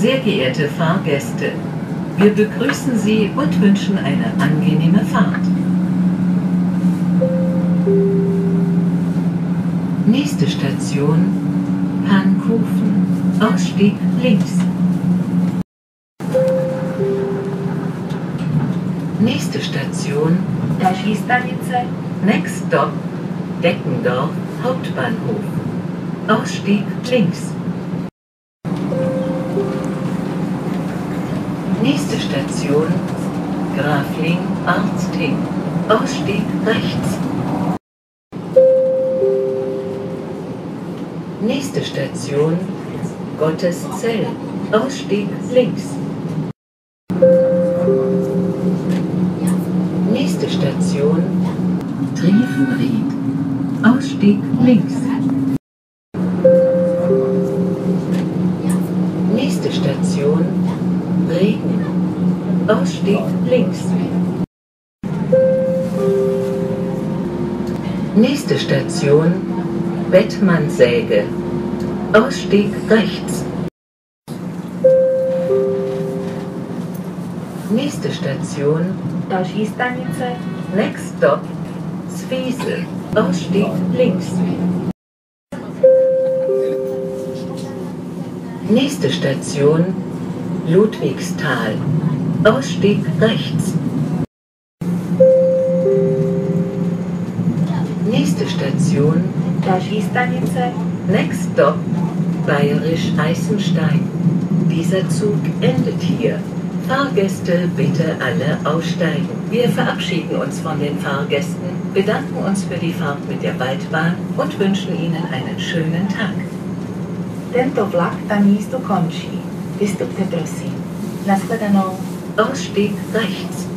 Sehr geehrte Fahrgäste, wir begrüßen Sie und wünschen eine angenehme Fahrt. Nächste Station, Pankofen, Ausstieg links. Nächste Station, Next Stop, Deggendorf, Hauptbahnhof, Ausstieg links. Nächste Station, Grafling, Arzting, Ausstieg rechts. Nächste Station, Gotteszell, Ausstieg links. Nächste Station, Triefenried, Ausstieg links. Nächste Station, Regen, Ausstieg links. Nächste Station, Bettmannsäge, Ausstieg rechts. Nächste Station, Next Stop, Zwiesel, Ausstieg links. Nächste Station, Ludwigstalh, Ausstieg rechts. Nächste Station, Next Stop, Bayerisch Eisenstein. Dieser Zug endet hier. Fahrgäste, bitte alle aussteigen. Wir verabschieden uns von den Fahrgästen, bedanken uns für die Fahrt mit der Waldbahn und wünschen Ihnen einen schönen Tag. Tento vlak tam místo končí. Vystupte prosím. Na shledanou. Ausstieg rechts.